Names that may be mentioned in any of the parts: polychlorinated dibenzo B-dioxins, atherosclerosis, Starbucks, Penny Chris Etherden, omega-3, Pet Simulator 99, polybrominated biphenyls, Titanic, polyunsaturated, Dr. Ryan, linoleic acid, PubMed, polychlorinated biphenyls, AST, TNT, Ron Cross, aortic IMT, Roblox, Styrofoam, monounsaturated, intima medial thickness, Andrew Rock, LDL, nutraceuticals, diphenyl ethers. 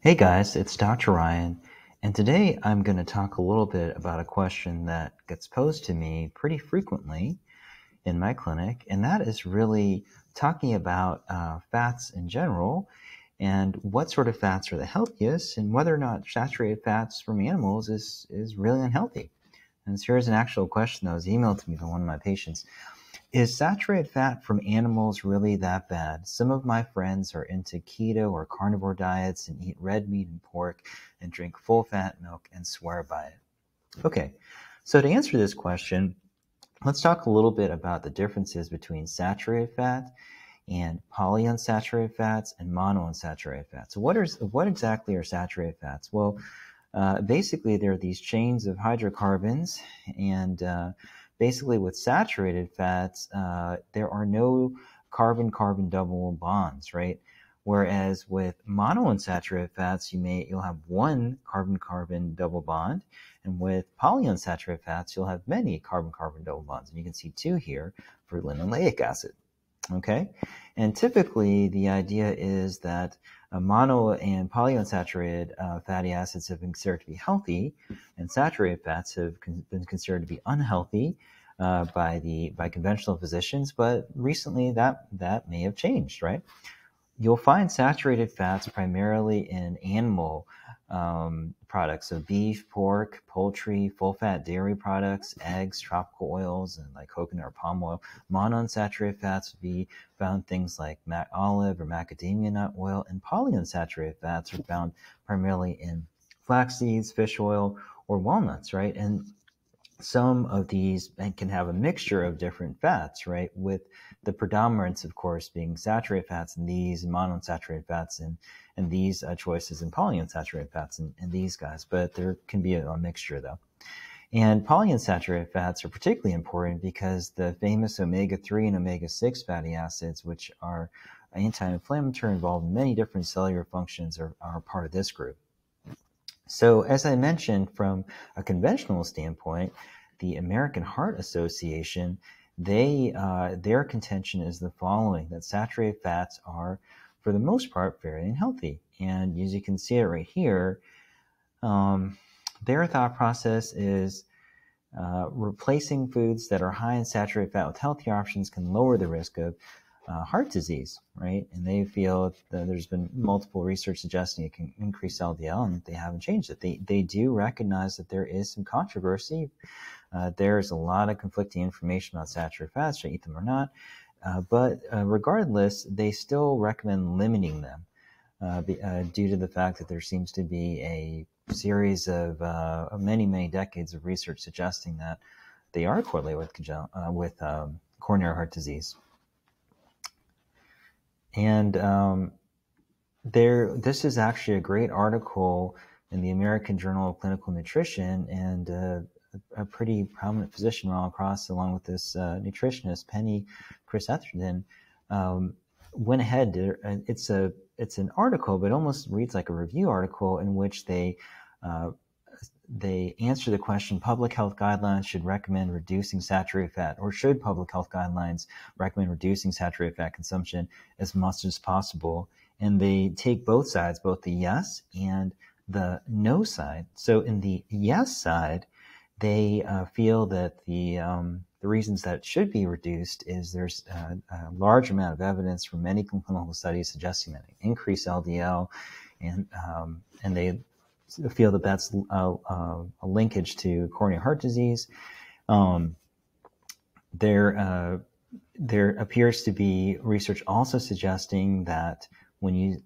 Hey guys, it's Dr. Ryan, and today I'm going to talk a little bit about a question that gets posed to me pretty frequently in my clinic, and that is really talking about fats in general and what sort of fats are the healthiest and whether or not saturated fats from animals is really unhealthy. And so here's an actual question that was emailed to me by one of my patients. Is saturated fat from animals really that bad? Some of my friends are into keto or carnivore diets and eat red meat and pork and drink full fat milk and swear by it. Okay, so to answer this question, let's talk a little bit about the differences between saturated fat and polyunsaturated fats and monounsaturated fats. So what exactly are saturated fats? Well, basically there are these chains of hydrocarbons, and basically, with saturated fats, there are no carbon-carbon double bonds, right? Whereas with monounsaturated fats, you'll have one carbon-carbon double bond, and with polyunsaturated fats, you'll have many carbon-carbon double bonds. And you can see two here for linoleic acid. Okay, and typically the idea is that mono and polyunsaturated fatty acids have been considered to be healthy, and saturated fats have been considered to be unhealthy by conventional physicians. But recently, that may have changed, right? You'll find saturated fats primarily in animal products, so beef, pork, poultry, full-fat dairy products, eggs, tropical oils, and like coconut or palm oil. Monounsaturated fats would be found things like olive or macadamia nut oil, and polyunsaturated fats are found primarily in flax seeds, fish oil, or walnuts, right? And some of these can have a mixture of different fats, right? With the predominance, of course, being saturated fats in these, and monounsaturated fats and these choices, and polyunsaturated fats in these guys. But there can be a mixture, though. And polyunsaturated fats are particularly important because the famous omega-3 and omega-6 fatty acids, which are anti-inflammatory, involved in many different cellular functions, are part of this group. So as I mentioned, from a conventional standpoint, the American Heart Association, their contention is the following, that saturated fats are, for the most part, very unhealthy. And as you can see it right here, their thought process is replacing foods that are high in saturated fat with healthy options can lower the risk of heart disease, right? And they feel that there's been multiple research suggesting it can increase LDL, and they haven't changed it. They do recognize that there is some controversy. There's a lot of conflicting information about saturated fats, should I eat them or not? But regardless, they still recommend limiting them due to the fact that there seems to be a series of many, many decades of research suggesting that they are correlated with coronary heart disease. And this is actually a great article in the American Journal of Clinical Nutrition, and a pretty prominent physician, Ron Cross, along with this nutritionist, Penny Chris Etherden, went ahead to, it's an article, but it almost reads like a review article, in which they answer the question, public health guidelines should recommend reducing saturated fat, or should public health guidelines recommend reducing saturated fat consumption as much as possible? And they take both sides, both the yes and the no side. So in the yes side, they feel that the reasons that it should be reduced is there's a large amount of evidence from many clinical studies suggesting that it increases LDL, and they feel that that's a linkage to coronary heart disease. There appears to be research also suggesting that when you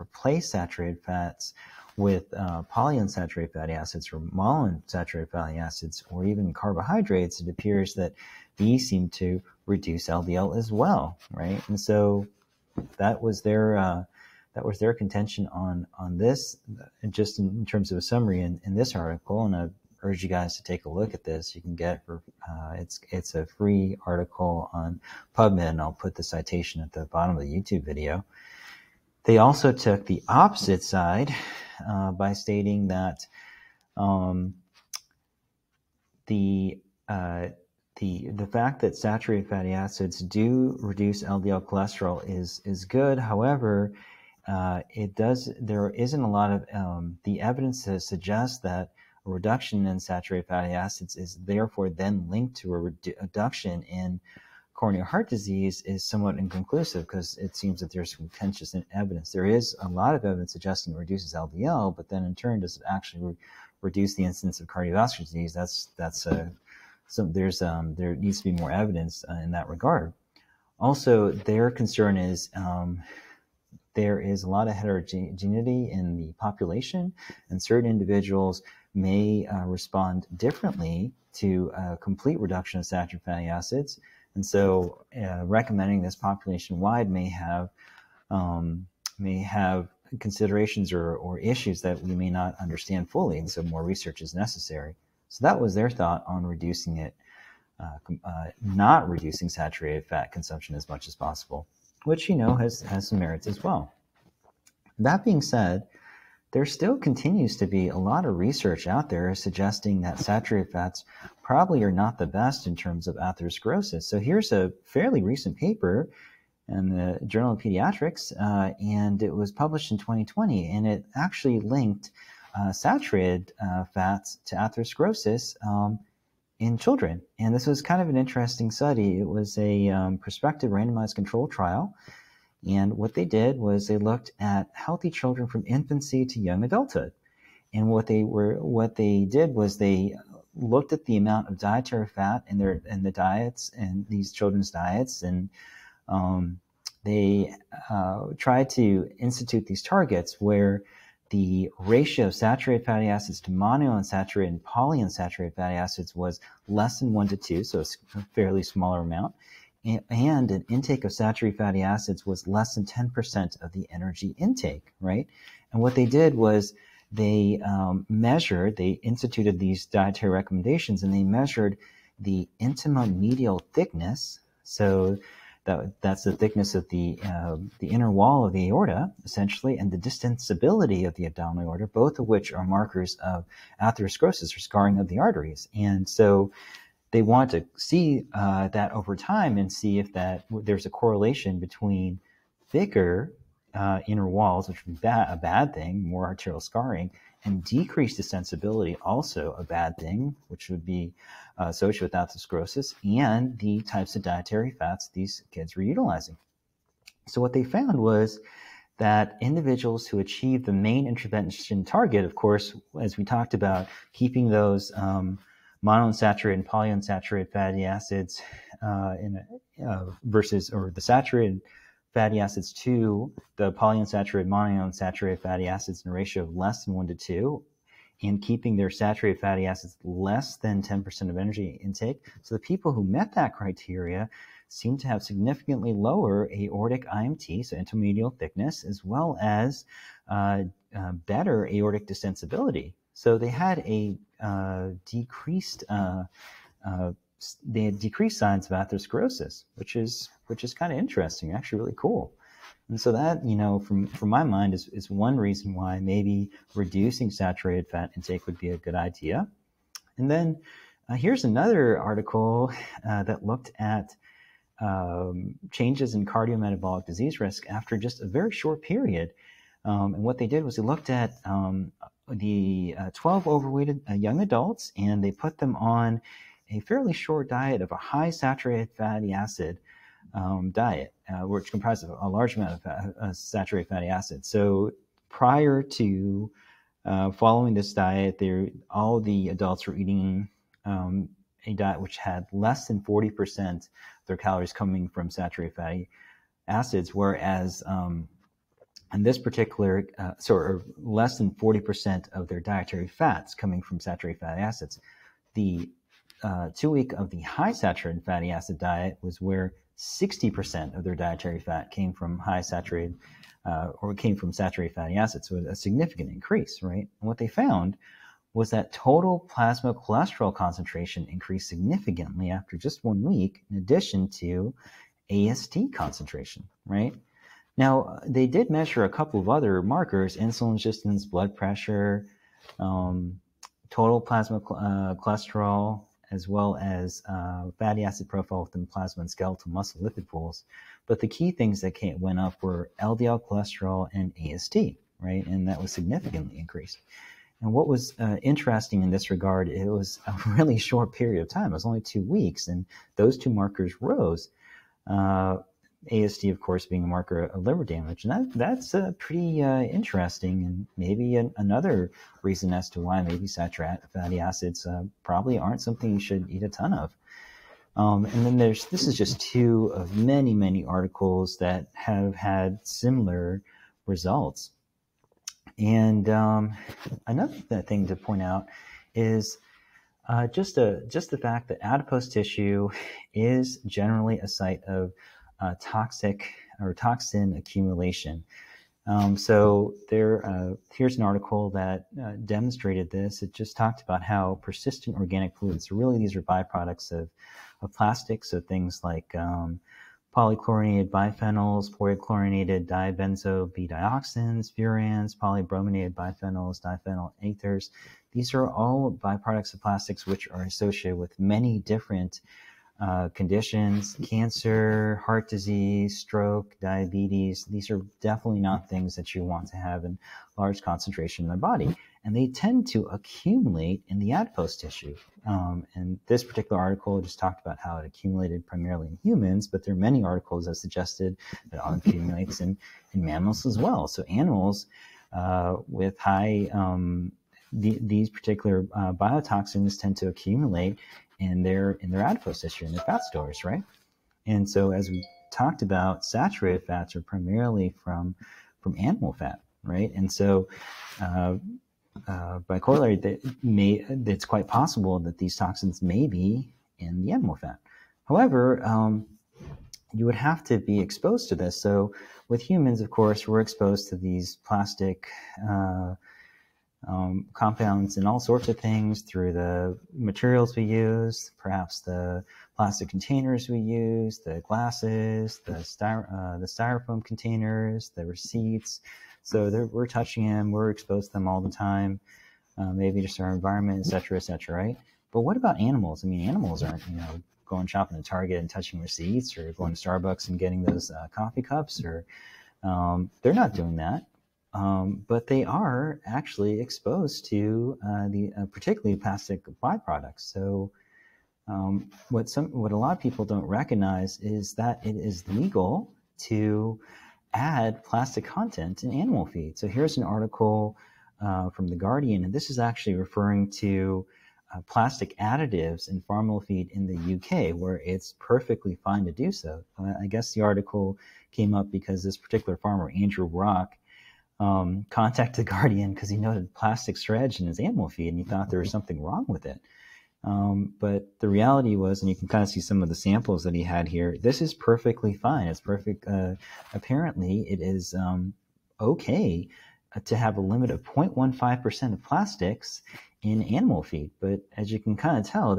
replace saturated fats with polyunsaturated fatty acids or monounsaturated fatty acids or even carbohydrates, it appears that these seem to reduce LDL as well, right? And so that was their contention on this, just in terms of a summary in this article. And I urge you guys to take a look at this. You can get it for, it's a free article on PubMed, and I'll put the citation at the bottom of the YouTube video. They also took the opposite side by stating that the fact that saturated fatty acids do reduce LDL cholesterol is good. However, There isn't a lot of the evidence to suggest that a reduction in saturated fatty acids is therefore then linked to a reduction in coronary heart disease is somewhat inconclusive, because it seems that there's contentious evidence. There is a lot of evidence suggesting it reduces LDL, but then in turn, does it actually reduce the incidence of cardiovascular disease? There needs to be more evidence in that regard. Also, their concern is there is a lot of heterogeneity in the population, and certain individuals may respond differently to a complete reduction of saturated fatty acids. And so recommending this population-wide may have considerations or issues that we may not understand fully, and so more research is necessary. So that was their thought on reducing it, not reducing saturated fat consumption as much as possible, which, you know, has some merits as well. That being said, there still continues to be a lot of research out there suggesting that saturated fats probably are not the best in terms of atherosclerosis. So here's a fairly recent paper in the Journal of Pediatrics, and it was published in 2020, and it actually linked saturated fats to atherosclerosis in children. And this was kind of an interesting study. It was a prospective randomized control trial. And what they did was they looked at healthy children from infancy to young adulthood. And what they did was they looked at the amount of dietary fat in these children's diets, and they tried to institute these targets where the ratio of saturated fatty acids to monounsaturated and polyunsaturated fatty acids was less than 1 to 2, so it's a fairly smaller amount. And an intake of saturated fatty acids was less than 10% of the energy intake, right? And what they did was they instituted these dietary recommendations, and they measured the intima medial thickness. So that's the thickness of the inner wall of the aorta, essentially, and the distensibility of the abdominal aorta, both of which are markers of atherosclerosis or scarring of the arteries. And so they want to see that over time and see if there's a correlation between thicker inner walls, which would be a bad thing, more arterial scarring, and decreased distensibility, also a bad thing, which would be associated with atherosclerosis, and the types of dietary fats these kids were utilizing. So what they found was that individuals who achieved the main intervention target, of course, as we talked about, keeping those monounsaturated and polyunsaturated fatty acids versus the saturated fatty acids to the polyunsaturated, monounsaturated fatty acids in a ratio of less than 1 to 2, and keeping their saturated fatty acids less than 10% of energy intake. So the people who met that criteria seem to have significantly lower aortic IMT, so intima medial thickness, as well as better aortic distensibility. So they had decreased signs of atherosclerosis, which is kind of interesting, actually really cool. And so that, you know, from my mind is one reason why maybe reducing saturated fat intake would be a good idea. And then here's another article that looked at changes in cardiometabolic disease risk after just a very short period. And what they did was they looked at the 12 overweight young adults, and they put them on a fairly short diet of a high saturated fatty acid diet, which comprises a large amount of saturated fatty acid. So prior to following this diet, all the adults were eating a diet which had less than 40% of their calories coming from saturated fatty acids, whereas and this particular, less than 40% of their dietary fats coming from saturated fatty acids. The 2 week of the high saturated fatty acid diet was where 60% of their dietary fat came from saturated fatty acids. So a significant increase, right? And what they found was that total plasma cholesterol concentration increased significantly after just 1 week, in addition to AST concentration, right? Now, they did measure a couple of other markers: insulin resistance, blood pressure, total plasma cholesterol, as well as fatty acid profile within plasma and skeletal muscle lipid pools. But the key things that went up were LDL cholesterol and AST, right? And that was significantly increased. And what was interesting in this regard, it was a really short period of time. It was only 2 weeks, and those two markers rose. AST, of course, being a marker of liver damage. And that's pretty interesting, and maybe another reason as to why maybe saturated fatty acids probably aren't something you should eat a ton of. And then this is just two of many, many articles that have had similar results. And another thing to point out is just the fact that adipose tissue is generally a site of toxic or toxin accumulation. So there, here's an article that demonstrated this. It just talked about how persistent organic pollutants, really these are byproducts of plastics, so things like polychlorinated biphenyls, polychlorinated dibenzo B-dioxins, furans, polybrominated biphenyls, diphenyl ethers. These are all byproducts of plastics which are associated with many different conditions, cancer, heart disease, stroke, diabetes. These are definitely not things that you want to have in large concentration in the body. And they tend to accumulate in the adipose tissue. And this particular article just talked about how it accumulated primarily in humans, but there are many articles that suggested that it accumulates in mammals as well. So animals with high, these particular biotoxins tend to accumulate in their adipose tissue, in their fat stores, right? And so as we talked about, saturated fats are primarily from animal fat, right? And so by corollary, it's quite possible that these toxins may be in the animal fat. However, you would have to be exposed to this. So with humans, of course, we're exposed to these plastic compounds and all sorts of things through the materials we use, perhaps the plastic containers we use, the glasses, the styrofoam containers, the receipts. So we're touching them, we're exposed to them all the time, maybe just our environment, et cetera, right? But what about animals? I mean, animals aren't, you know, going shopping at Target and touching receipts, or going to Starbucks and getting those coffee cups, or they're not doing that. But they are actually exposed to particularly plastic byproducts. So what a lot of people don't recognize is that it is legal to add plastic content in animal feed. So here's an article from The Guardian, and this is actually referring to plastic additives in farm feed in the UK, where it's perfectly fine to do so. I guess the article came up because this particular farmer, Andrew Rock, contacted The Guardian because he noted plastic shred in his animal feed and he thought there was something wrong with it. But the reality was, and you can kind of see some of the samples that he had here, this is perfectly fine. It's perfect. Apparently, it is okay to have a limit of 0.15% of plastics in animal feed. But as you can kind of tell,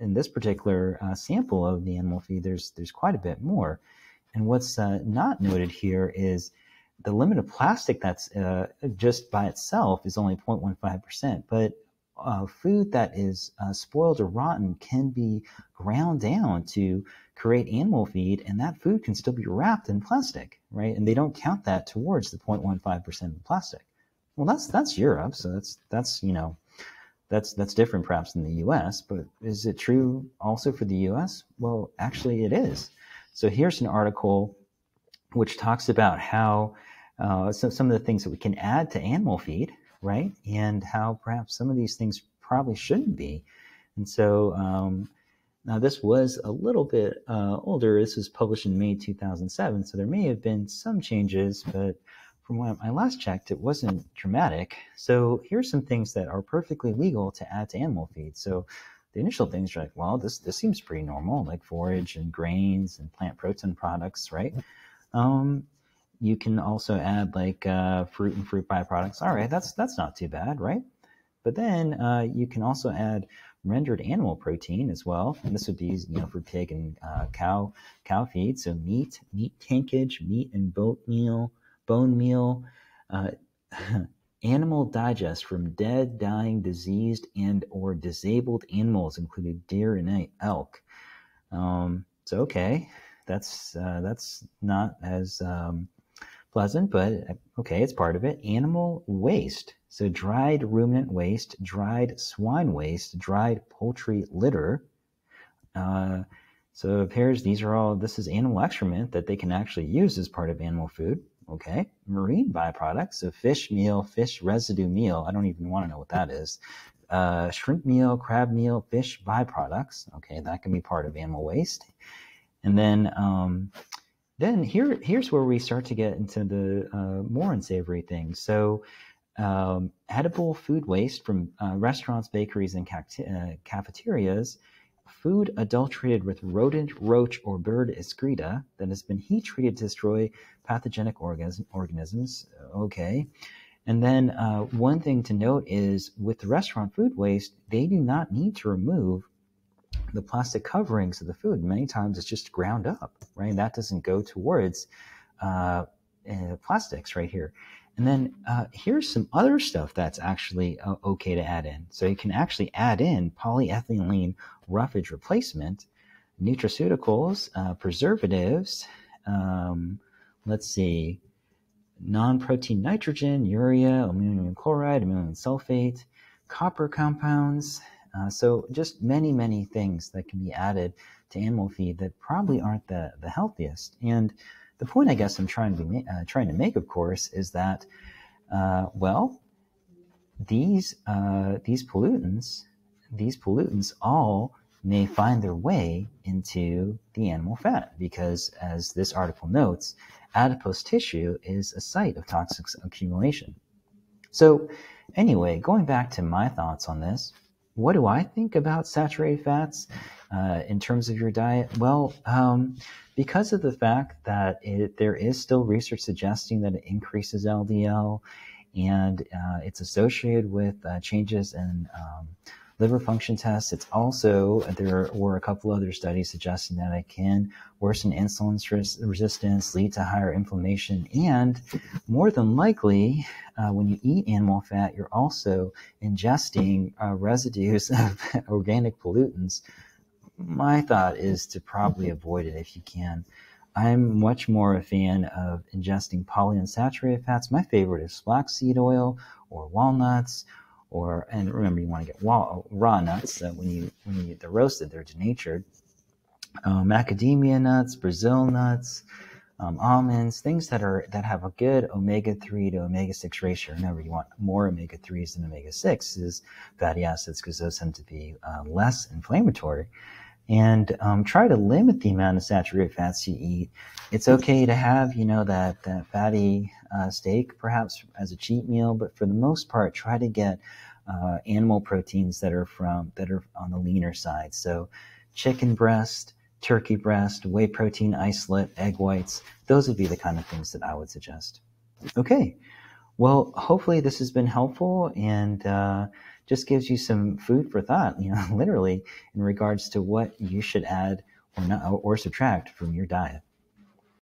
in this particular sample of the animal feed, there's quite a bit more. And what's not noted here is the limit of plastic that's just by itself is only 0.15%, but food that is spoiled or rotten can be ground down to create animal feed, and that food can still be wrapped in plastic, right? And they don't count that towards the 0.15% of plastic. Well, that's Europe, so that's you know, that's different perhaps than the U.S. But is it true also for the U.S.? Well, actually, it is. So here's an article which talks about how some of the things that we can add to animal feed, right? And how perhaps some of these things probably shouldn't be. And so now this was a little bit older. This was published in May 2007. So there may have been some changes, but from when I last checked, it wasn't dramatic. So here's some things that are perfectly legal to add to animal feed. So the initial things are like, well, this seems pretty normal, like forage and grains and plant protein products, right? You can also add like fruit and fruit byproducts. All right, that's not too bad, right? But then you can also add rendered animal protein as well, and this would be, you know, for pig and cow feed. So meat tankage, meat and bone meal, animal digest from dead, dying, diseased, and or disabled animals, including deer and elk. So okay. That's not as pleasant, but okay, it's part of it. Animal waste. So dried ruminant waste, dried swine waste, dried poultry litter. So it appears these are all, this is animal excrement that they can actually use as part of animal food. Okay, marine byproducts, so fish meal, fish residue meal. I don't even want to know what that is. Shrimp meal, crab meal, fish byproducts. Okay, that can be part of animal waste. And then here's where we start to get into the more unsavory things. So edible food waste from restaurants, bakeries, and cafeterias, food adulterated with rodent, roach, or bird excreta that has been heat treated to destroy pathogenic organisms. Okay. And then one thing to note is with the restaurant food waste, they do not need to remove the plastic coverings of the food. Many times it's just ground up, right? That doesn't go towards plastics right here. And then here's some other stuff that's actually okay to add in. So you can actually add in polyethylene roughage replacement, nutraceuticals, preservatives, let's see, non-protein nitrogen, urea, ammonium chloride, ammonium sulfate, copper compounds. So just many, many things that can be added to animal feed that probably aren't the healthiest. And the point I guess I'm trying to make, of course, is that, well, these pollutants all may find their way into the animal fat because, as this article notes, adipose tissue is a site of toxic accumulation. So anyway, going back to my thoughts on this, what do I think about saturated fats in terms of your diet? Well, because of the fact that there is still research suggesting that it increases LDL and it's associated with changes in liver function tests. It's also, there were a couple other studies suggesting that it can worsen insulin resistance, lead to higher inflammation, and more than likely, when you eat animal fat, you're also ingesting residues of organic pollutants. My thought is to probably avoid it if you can. I'm much more a fan of ingesting polyunsaturated fats. My favorite is flaxseed oil or walnuts. And remember, you want to get raw nuts. So when you get the roasted, they're denatured. Macadamia nuts, Brazil nuts, almonds, things that have a good omega-3 to omega-6 ratio. Remember, you want more omega-3s than omega-6s fatty acids because those tend to be less inflammatory. And try to limit the amount of saturated fats you eat. It's okay to have, you know, that fatty steak perhaps as a cheat meal, but for the most part, try to get animal proteins that are on the leaner side. So, chicken breast, turkey breast, whey protein isolate, egg whites. Those would be the kind of things that I would suggest. Okay, well, hopefully this has been helpful and. Just gives you some food for thought, you know, literally in regards to what you should add or not, or subtract from your diet.